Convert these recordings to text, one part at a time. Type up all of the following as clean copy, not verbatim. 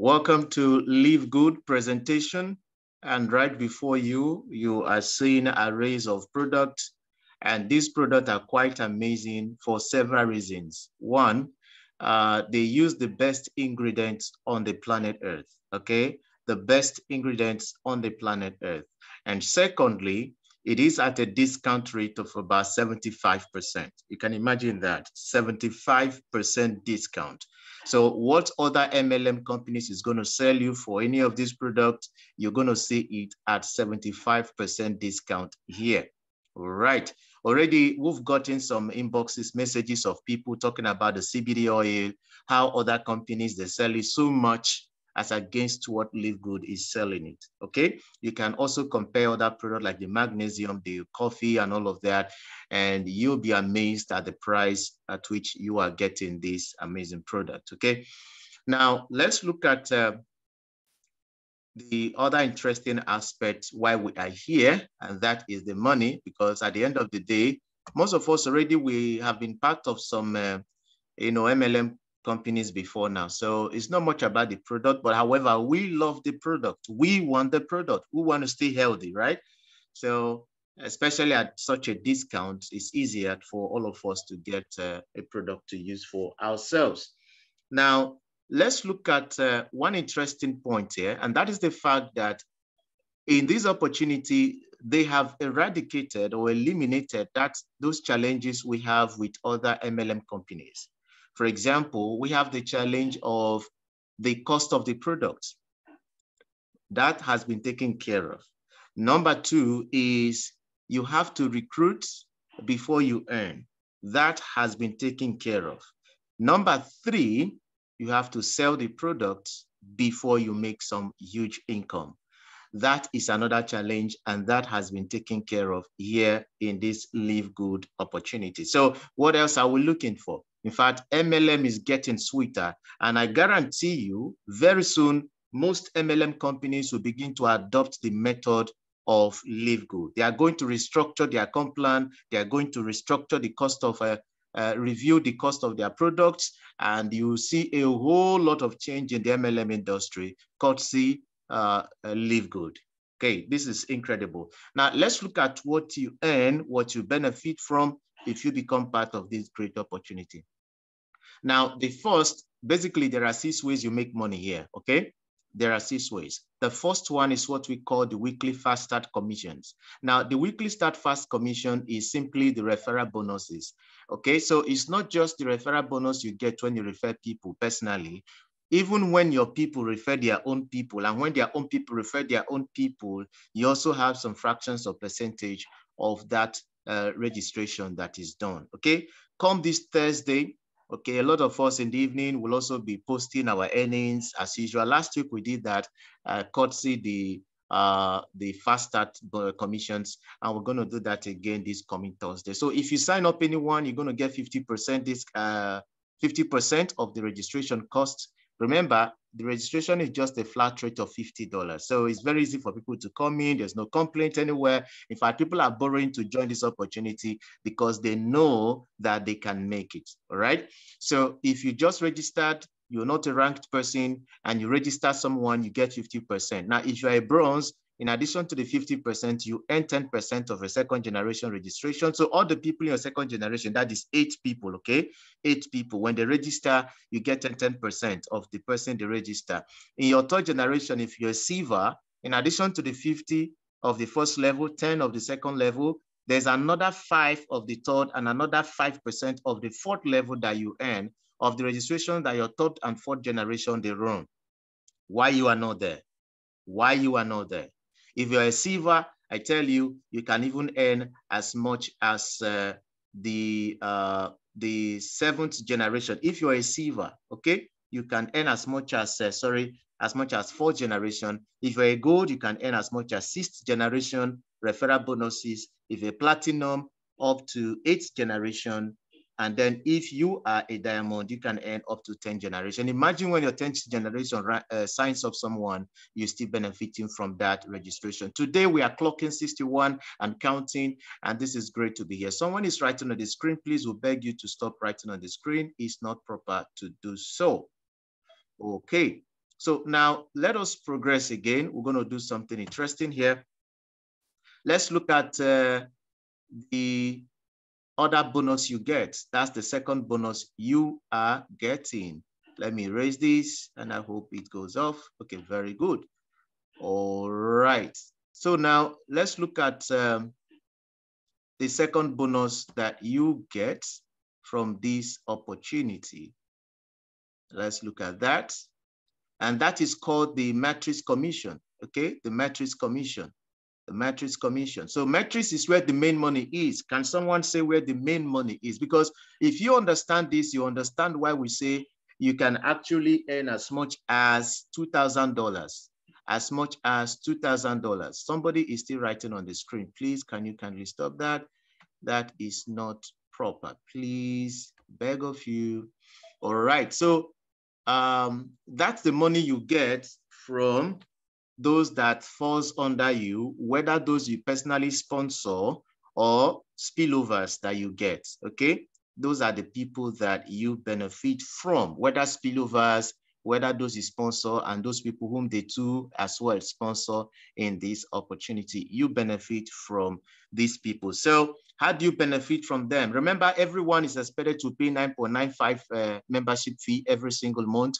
Welcome to LiveGood presentation. And right before you, you are seeing arrays of products. And these products are quite amazing for several reasons. One, they use the best ingredients on the planet Earth, okay? The best ingredients on the planet Earth. And secondly, it is at a discount rate of about 75%. You can imagine that, 75% discount. So what other MLM companies is gonna sell you for any of these products, you're gonna see it at 75% discount here. All right, already we've gotten some inboxes, messages of people talking about the CBD oil, how other companies, they sell it so much as against what LiveGood is selling it, okay? You can also compare other products like the magnesium, the coffee and all of that, and you'll be amazed at the price at which you are getting this amazing product, okay? Now, let's look at the other interesting aspect why we are here, and that is the money, because at the end of the day, most of us already, we have been part of some, MLM companies before now. So it's not much about the product, but however, we love the product. We want the product. We want to stay healthy, right? So especially at such a discount, it's easier for all of us to get a product to use for ourselves. Now, let's look at one interesting point here, and that is the fact that in this opportunity, they have eradicated or eliminated those challenges we have with other MLM companies. For example, we have the challenge of the cost of the product. That has been taken care of. Number two is you have to recruit before you earn. That has been taken care of. Number three, you have to sell the product before you make some huge income. That is another challenge, and that has been taken care of here in this LiveGood opportunity. So what else are we looking for? In fact, MLM is getting sweeter, and I guarantee you, very soon, most MLM companies will begin to adopt the method of LiveGood. They are going to restructure their comp plan. They are going to restructure the cost of, review the cost of their products, and you see a whole lot of change in the MLM industry, courtesy LiveGood. Okay, this is incredible. Now, let's look at what you earn, what you benefit from, if you become part of this great opportunity. Now, the first, basically there are six ways you make money here, okay? There are six ways. The first one is what we call the weekly fast start commissions. Now, the weekly start fast commission is simply the referral bonuses, okay? So it's not just the referral bonus you get when you refer people personally. Even when your people refer their own people, and when their own people refer their own people, you also have some fractions of percentage of that registration that is done, okay? Come this Thursday, okay, a lot of us in the evening will also be posting our earnings as usual. Last week we did that, courtesy the Fast Start commissions, and we're going to do that again this coming Thursday. So if you sign up anyone, you're going to get 50% 50% of the registration costs. Remember, the registration is just a flat rate of $50. So it's very easy for people to come in. There's no complaint anywhere. In fact, people are borrowing to join this opportunity because they know that they can make it, all right? So if you just registered, you're not a ranked person, and you register someone, you get 50%. Now, if you're a bronze, in addition to the 50%, you earn 10% of a second generation registration. So all the people in your second generation, that is 8 people, okay? 8 people. When they register, you get 10% of the person they register. In your third generation, if you're a silver, in addition to the 50 of the first level, 10 of the second level, there's another 5 of the third and another 5% of the fourth level that you earn of the registration that your third and fourth generation, they run. Why you are not there? Why you are not there? If you're a silver, I tell you, you can even earn as much as the seventh generation. If you're a silver, okay, you can earn as much as, as much as fourth generation. If you're a gold, you can earn as much as sixth generation referral bonuses. If you're a platinum, up to eighth generation. And then if you are a diamond, you can earn up to 10th generation. Imagine when your 10th generation signs up someone, you're still benefiting from that registration. Today, we are clocking 61 and counting, and this is great to be here. Someone is writing on the screen. Please, we beg you to stop writing on the screen. It's not proper to do so. Okay, So now let us progress again. We're going to do something interesting here. Let's look at the other bonus you get. That's the second bonus you are getting. Let me erase this and I hope it goes off. Okay, very good. All right. So now let's look at the second bonus that you get from this opportunity. Let's look at that. And that is called the matrix commission, okay? The matrix commission, the matrix commission. So matrix is where the main money is. Can someone say where the main money is? Because if you understand this, you understand why we say you can actually earn as much as $2,000, as much as $2,000. Somebody is still writing on the screen. Please, can you stop that? That is not proper, please, beg of you. All right, so that's the money you get from those that falls under you, whether those you personally sponsor or spillovers that you get, okay? Those are the people that you benefit from, whether spillovers, whether those you sponsor, and those people whom they too as well sponsor in this opportunity. You benefit from these people. So how do you benefit from them? Remember, everyone is expected to pay 9.95 membership fee every single month.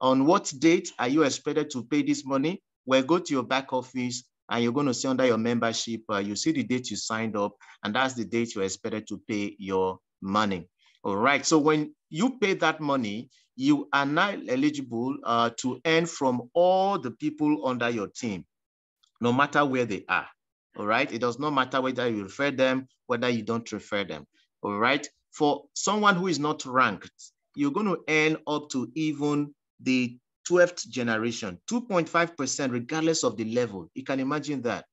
On what date are you expected to pay this money? Well, go to your back office and you're going to see under your membership, you see the date you signed up, and that's the date you're expected to pay your money. All right, so when you pay that money, you are now eligible to earn from all the people under your team, no matter where they are, all right? It does not matter whether you refer them, whether you don't refer them, all right? For someone who is not ranked, you're going to earn up to even the 12th generation, 2.5%, regardless of the level. You can imagine that,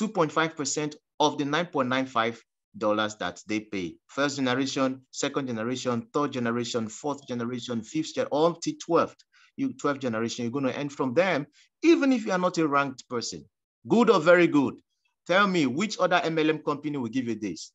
2.5% of the $9.95 that they pay. First generation, second generation, third generation, fourth generation, fifth generation, all to 12th. You 12th generation, you're going to earn from them, even if you are not a ranked person. Good or very good? Tell me, which other MLM company will give you this?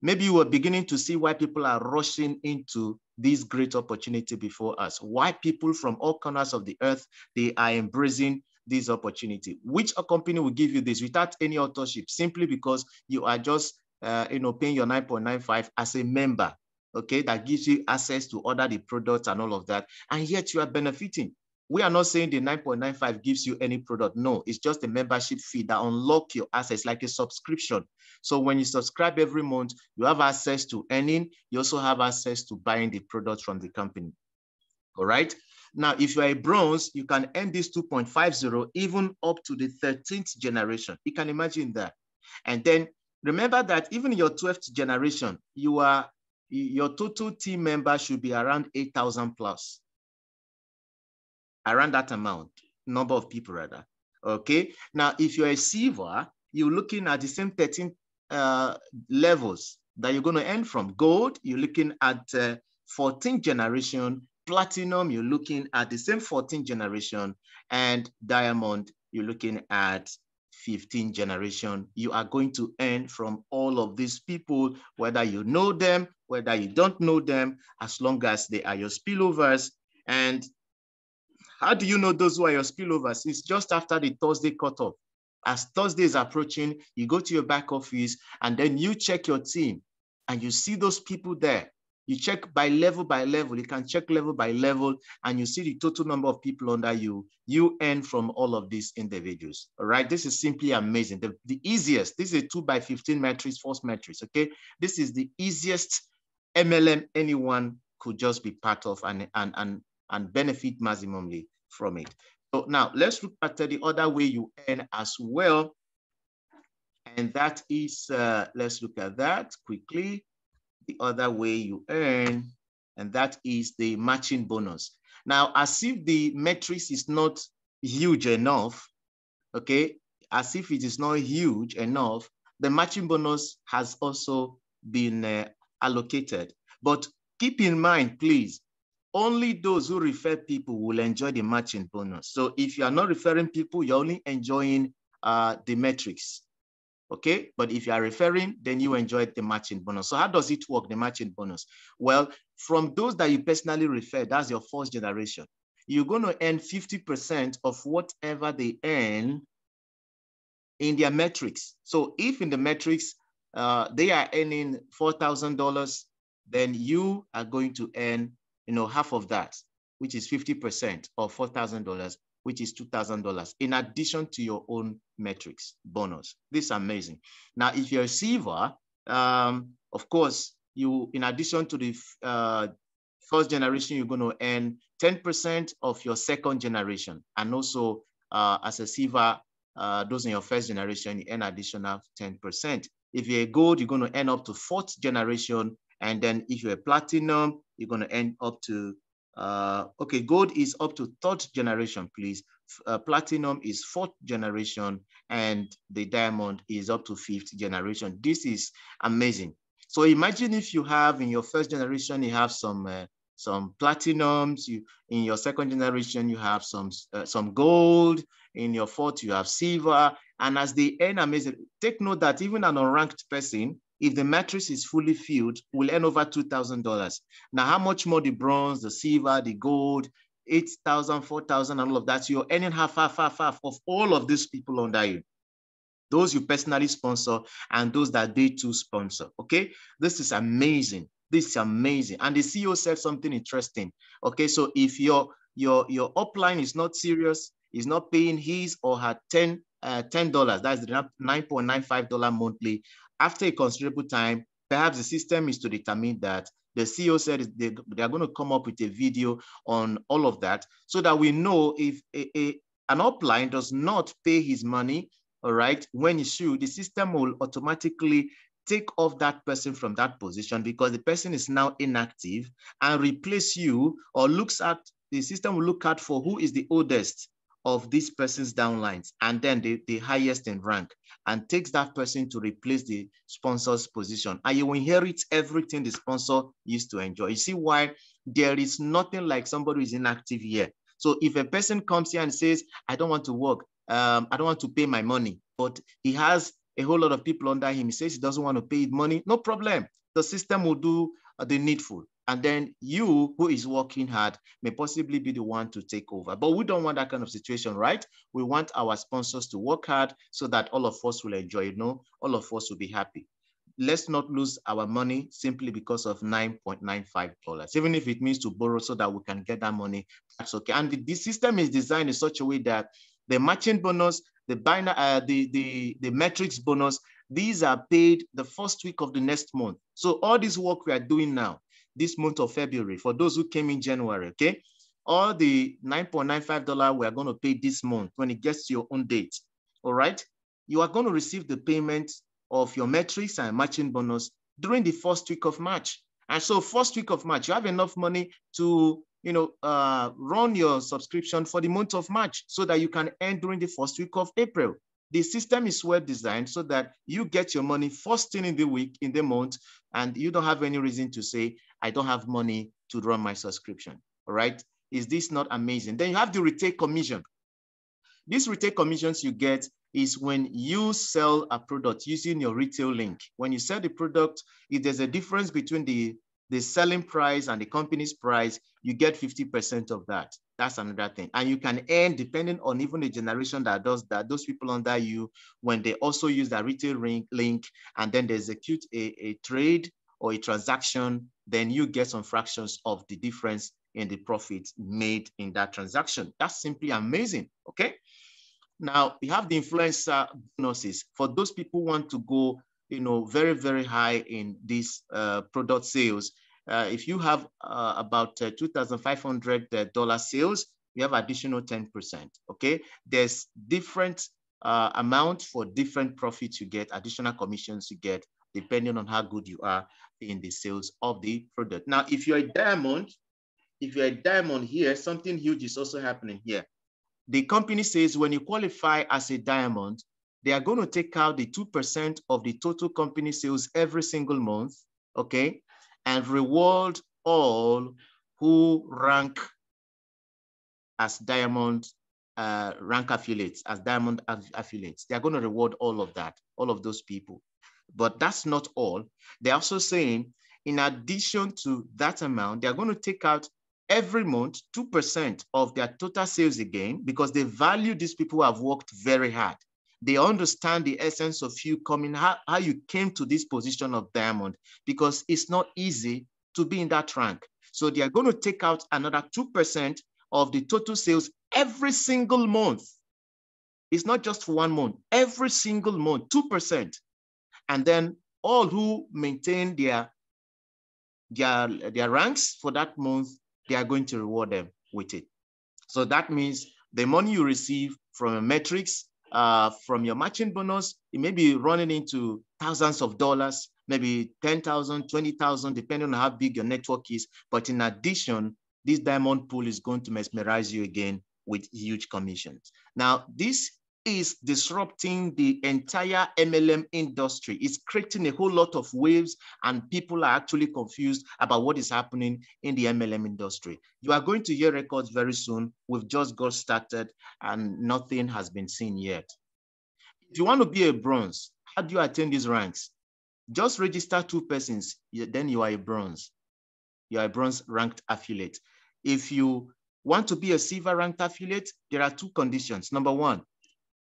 Maybe you were beginning to see why people are rushing into this great opportunity before us. Why people from all corners of the earth, they are embracing this opportunity. Which company will give you this without any authorship? Simply because you are just paying your 9.95 as a member, okay? That gives you access to order the products and all of that. And yet you are benefiting. We are not saying the 9.95 gives you any product. No, it's just a membership fee that unlocks your assets like a subscription. So when you subscribe every month, you have access to earning. You also have access to buying the product from the company, all right? Now, if you are a bronze, you can earn this 2.50 even up to the 13th generation. You can imagine that. And then remember that even your 12th generation, your total team member should be around 8,000 plus. Around that amount, number of people rather, okay? Now, if you're a silver, you're looking at the same 13 levels that you're gonna earn from. Gold, you're looking at 14th generation. Platinum, you're looking at the same 14th generation. And diamond, you're looking at 15th generation. You are going to earn from all of these people, whether you know them, whether you don't know them, as long as they are your spillovers. And how do you know those who are your spillovers? It's just after the Thursday cutoff. As Thursday is approaching, you go to your back office and then you check your team and you see those people there. You check by level, you can check level by level and you see the total number of people under you. You earn from all of these individuals, all right? This is simply amazing. The easiest, this is a 2x15 matrix, force matrix, okay? This is the easiest MLM anyone could just be part of and benefit maximally from it. So now let's look at the other way you earn as well. And that is, let's look at that quickly. The other way you earn, and that is the matching bonus. Now, as if the matrix is not huge enough, okay, as if it is not huge enough, the matching bonus has also been allocated. But keep in mind, please, only those who refer people will enjoy the matching bonus. So if you are not referring people, you're only enjoying the matrix. Okay, but if you are referring, then you enjoyed the matching bonus. So how does it work, the matching bonus? Well, from those that you personally refer, that's your first generation. you're going to earn 50% of whatever they earn in their metrics. So if in the metrics, they are earning $4,000, then you are going to earn, half of that, which is 50% of $4,000, which is $2,000, in addition to your own metrics bonus. This is amazing. Now, if you're a receiver, of course, you, in addition to the first generation, you're going to earn 10% of your second generation. And also, as a receiver, those in your first generation, you earn additional 10%. If you're a gold, you're going to earn up to fourth generation. And then if you're a platinum, you're going to earn up to, okay, gold is up to third generation, please. Platinum is fourth generation, and the diamond is up to fifth generation. This is amazing. So imagine if you have in your first generation, you have some platinums. In your second generation, you have some gold. In your fourth, you have silver. And as they earn, amazing, take note that even an unranked person, if the matrix is fully filled, will earn over $2,000. Now, how much more the bronze, the silver, the gold, 8,000, 4,000, and all of that, you're earning half of all of these people under you. Those you personally sponsor and those that they too sponsor, okay? This is amazing. This is amazing. And the CEO said something interesting. Okay, so if your upline is not serious, is not paying his or her $10, that's the $9.95 monthly, after a considerable time, perhaps the system is to determine that. The CEO said they are going to come up with a video on all of that so that we know if an upline does not pay his money, all right, when he should, the system will automatically take off that person from that position because the person is now inactive and replace you, or looks at, the system will look out for who is the oldest of this person's downlines, and then the highest in rank, and takes that person to replace the sponsor's position. And you inherit everything the sponsor used to enjoy. You see why there is nothing like somebody who's inactive here. So if a person comes here and says, I don't want to work, I don't want to pay my money, but he has a whole lot of people under him, he says he doesn't want to pay money, no problem. The system will do the needful. And then you, who is working hard, may possibly be the one to take over. But we don't want that kind of situation, right? We want our sponsors to work hard so that all of us will enjoy, all of us will be happy. Let's not lose our money simply because of $9.95. Even if it means to borrow so that we can get that money, that's okay. And the system is designed in such a way that the matching bonus, the metrics bonus, these are paid the first week of the next month. So all this work we are doing now, this month of February, for those who came in January, okay? All the $9.95 we are going to pay this month when it gets to your own date, all right? You are going to receive the payment of your metrics and matching bonus during the first week of March. And so first week of March, you have enough money to run your subscription for the month of March so that you can earn during the first week of April. The system is well designed so that you get your money first thing in the week, in the month, and you don't have any reason to say, I don't have money to run my subscription, all right? Is this not amazing? Then you have the retail commission. These retail commissions you get is when you sell a product using your retail link. When you sell the product, if there's a difference between the selling price and the company's price, you get 50% of that. That's another thing. And you can earn, depending on even the generation that does that, those people under you, when they also use that retail link, and then they execute a trade or a transaction, then you get some fractions of the difference in the profit made in that transaction. That's simply amazing, okay? Now, we have the influencer bonuses. For those people who want to go, very, very high in these product sales, if you have about $2,500 sales, you have additional 10%, okay? There's different amount for different profits you get, additional commissions you get, depending on how good you are in the sales of the product. Now, if you're a diamond here, something huge is also happening here. The company says when you qualify as a diamond, they are going to take out the 2% of the total company sales every single month, okay? And reward all who rank as diamond rank affiliates, as diamond affiliates. They are going to reward all of that, all of those people. But that's not all. They're also saying, in addition to that amount, they're going to take out every month 2% of their total sales again, because they value these people who have worked very hard. They understand the essence of you coming, how you came to this position of diamond, because it's not easy to be in that rank. So they are going to take out another 2% of the total sales every single month. It's not just for 1 month, every single month, 2%. And then all who maintain their ranks for that month, they are going to reward them with it. So that means the money you receive from a metrics, from your matching bonus, it may be running into thousands of dollars, maybe 10,000, 20,000, depending on how big your network is. But in addition, this diamond pool is going to mesmerize you again with huge commissions. Now, this is disrupting the entire MLM industry. It's creating a whole lot of waves, and people are actually confused about what is happening in the MLM industry. You are going to hear records very soon. We've just got started and nothing has been seen yet. If you want to be a bronze, how do you attain these ranks? Just register 2 persons, then you are a bronze. You are a bronze ranked affiliate. If you want to be a silver ranked affiliate, there are 2 conditions. Number 1,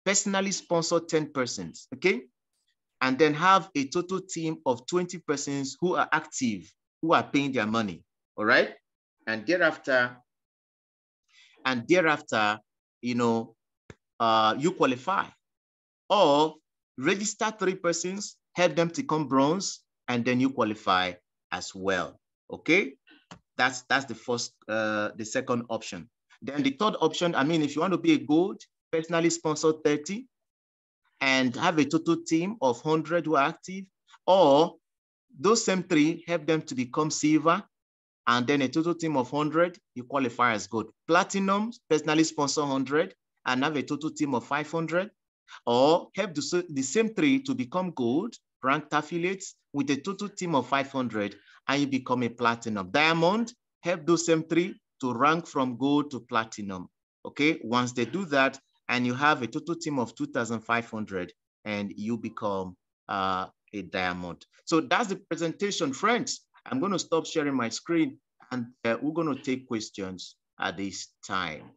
personally sponsor 10 persons, okay? And then have a total team of 20 persons who are active, who are paying their money, all right? And thereafter, you know, you qualify. Or register 3 persons, help them to come bronze, and then you qualify as well, okay? That's the first, the second option. Then the third option, I mean, if you want to be a gold, personally sponsor 30 and have a total team of 100 who are active, or those same 3, help them to become silver, and then a total team of 100, you qualify as gold. Platinum, personally sponsor 100 and have a total team of 500, or help the same 3 to become gold ranked affiliates with a total team of 500, and you become a platinum. Diamond, help those same 3 to rank from gold to platinum. Okay, once they do that, and you have a total team of 2,500, and you become a diamond. So that's the presentation, friends. I'm going to stop sharing my screen, and we're going to take questions at this time.